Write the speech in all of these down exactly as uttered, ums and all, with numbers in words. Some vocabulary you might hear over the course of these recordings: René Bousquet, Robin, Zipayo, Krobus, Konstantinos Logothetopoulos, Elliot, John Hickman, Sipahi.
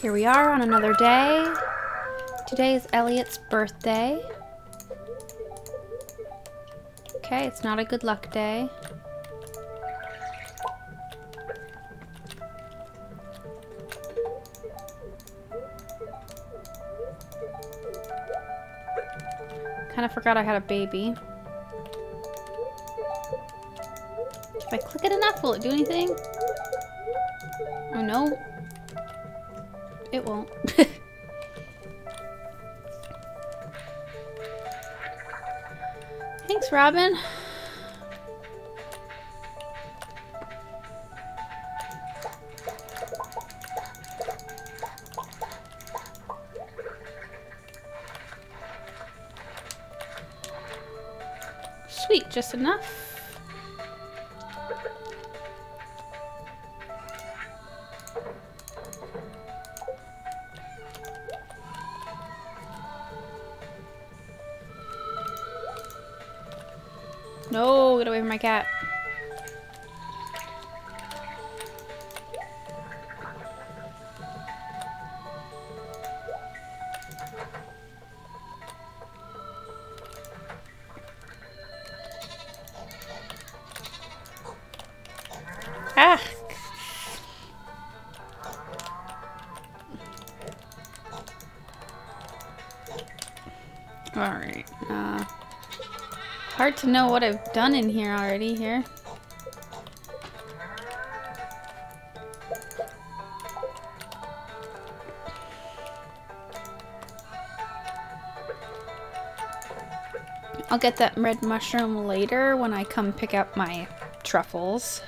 Here we are on another day. Today is Elliot's birthday. Okay, it's not a good luck day. Kind of forgot I had a baby. If I click it enough, will it do anything? Oh no. It won't. Thanks, Robin. Sweet, just enough. No, get away from my cat. Ah! Alright, uh... hard to know what I've done in here already here. I'll get that red mushroom later when I come pick up my truffles.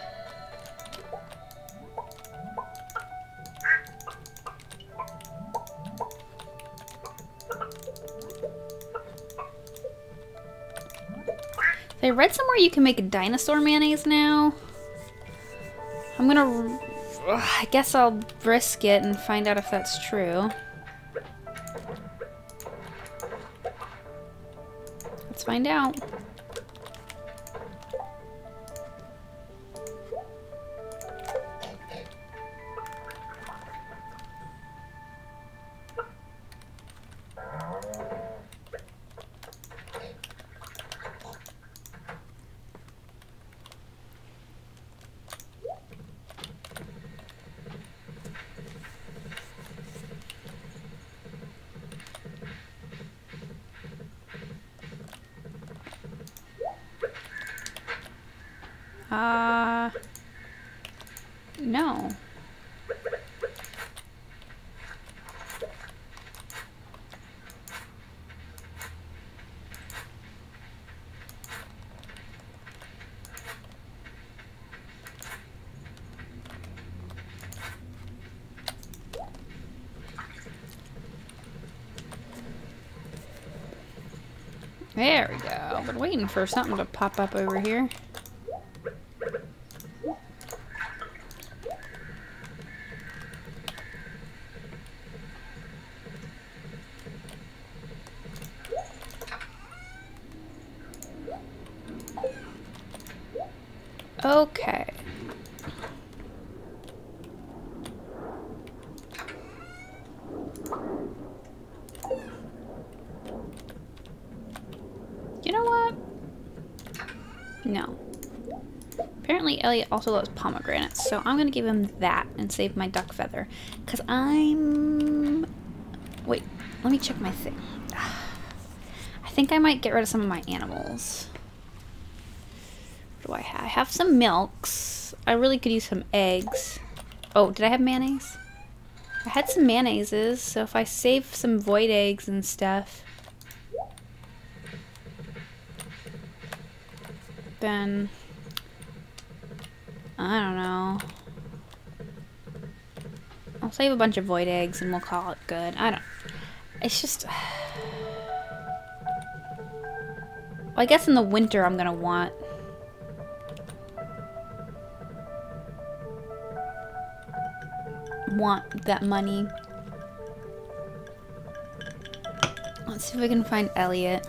I read somewhere you can make a dinosaur mayonnaise now. I'm gonna... I guess I'll risk it and find out if that's true. Let's find out. Uh, no. There we go. I've been waiting for something to pop up over here. Okay. You know what? No. Apparently Elliot also loves pomegranates, so I'm gonna give him that and save my duck feather. Cause I'm... Wait, let me check my thing. I think I might get rid of some of my animals. I have some milks. I really could use some eggs. Oh, did I have mayonnaise? I had some mayonnaises, so if I save some void eggs and stuff, then I don't know. I'll save a bunch of void eggs and we'll call it good. I don't. It's just. Well, I guess in the winter I'm gonna want. want that money. Let's see if we can find Elliot.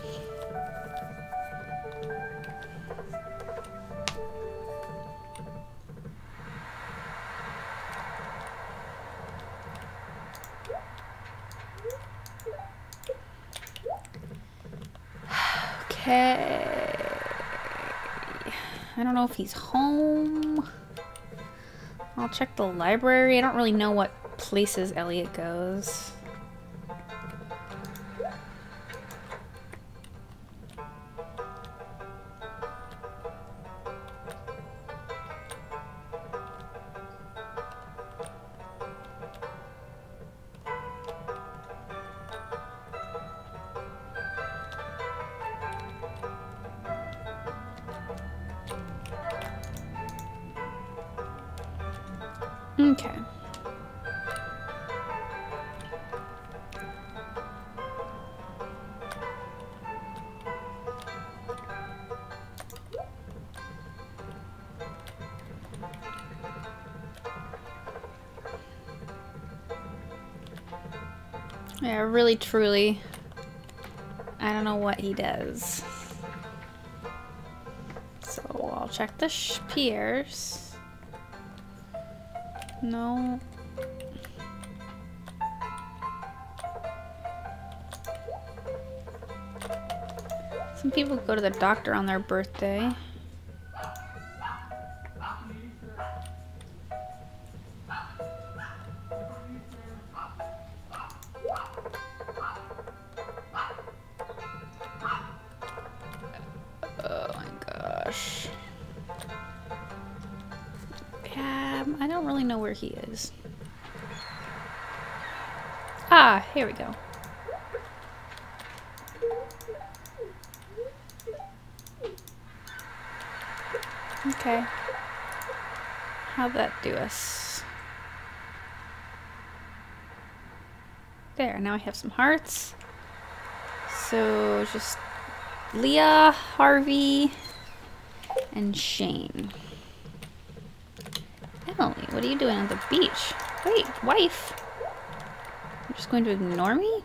Okay. I don't know if he's home. I'll check the library. I don't really know what places Elliot goes. Okay. Yeah, really, truly, I don't know what he does. So I'll check the piers. No. Some people go to the doctor on their birthday. He is. Ah, here we go. Okay. How'd that do us? There, now I have some hearts. So just Leah, Harvey, and Shane. Emily, what are you doing on the beach? Wait, wife! You're just going to ignore me?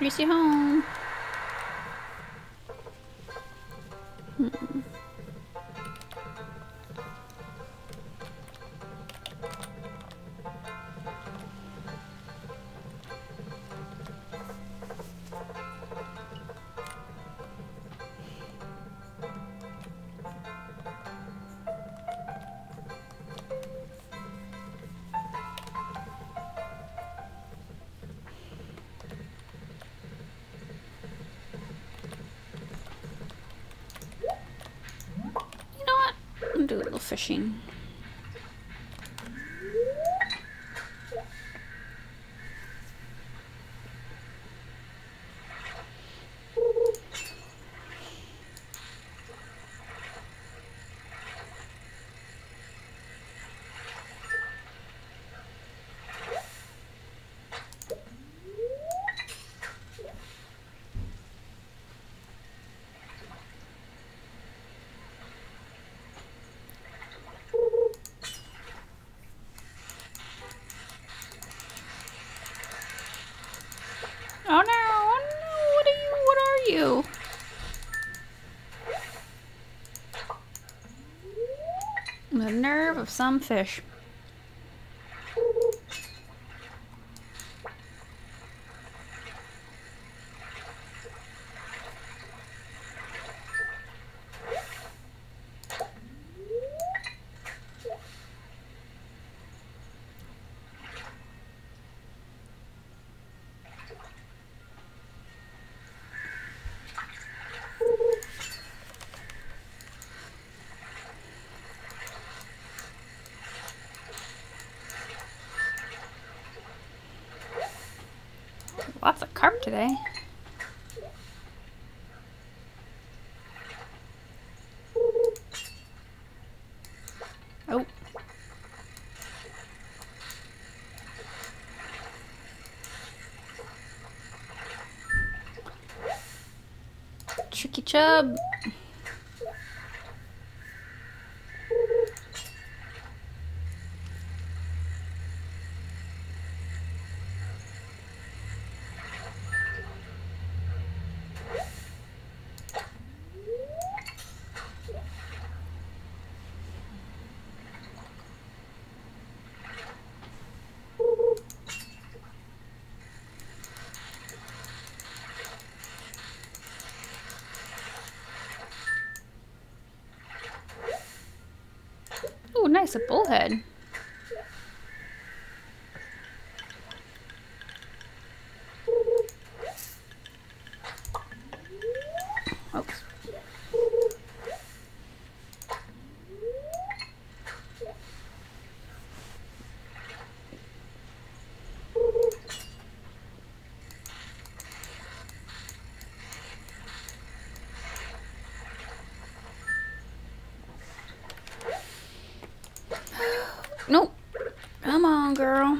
Race you home! Hmm. Do a little fishing. Oh no, oh no, what are you, what are you? The nerve of some fish. Lots of carp today. Oh. Tricky chub. nice, a bullhead. Oops. Nope. Come on, girl.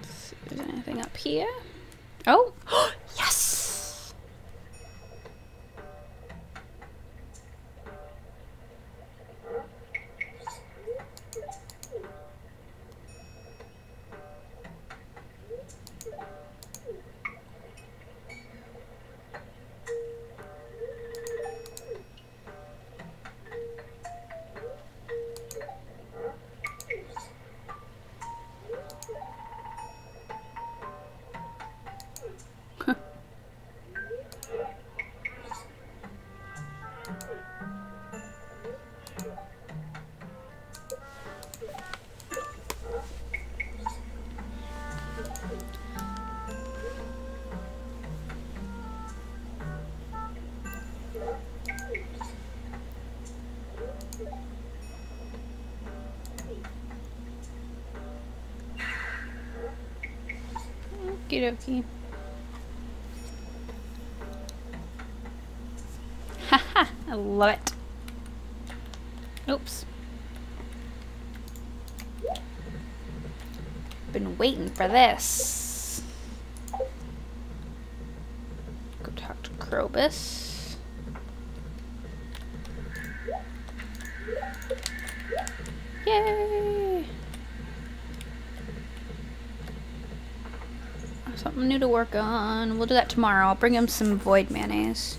Let's see if there's anything up here. Oh! Yes! Okie haha, I love it. Oops. Been waiting for this. Go talk to Krobus. Yay! Something new to work on. We'll do that tomorrow. I'll bring him some void mayonnaise.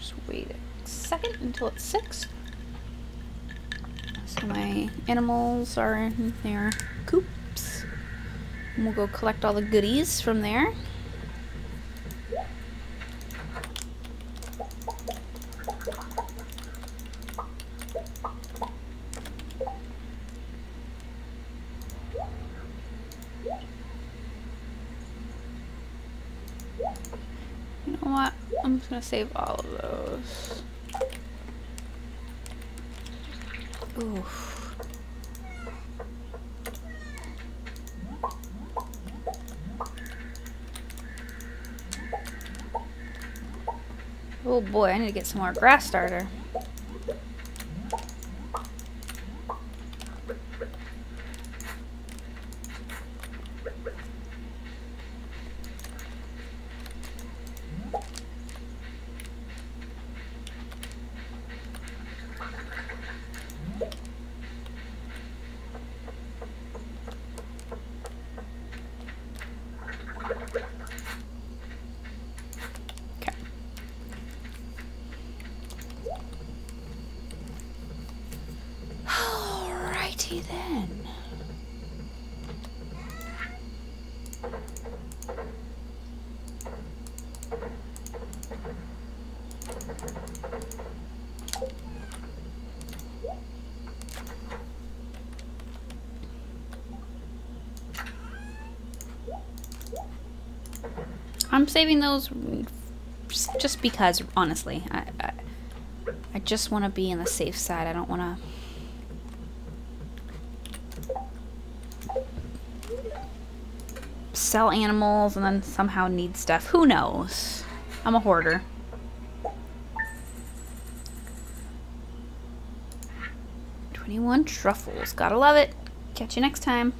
Just wait a second until it's six. So my animals are in their coops. And we'll go collect all the goodies from there. I'm gonna save all of those. Oof. Oh boy, I need to get some more grass starter. Then I'm saving those just because, honestly, I I, I just want to be on the safe side. I don't want to. Sell animals and then somehow need stuff. Who knows? I'm a hoarder. twenty-one truffles. Gotta love it. Catch you next time.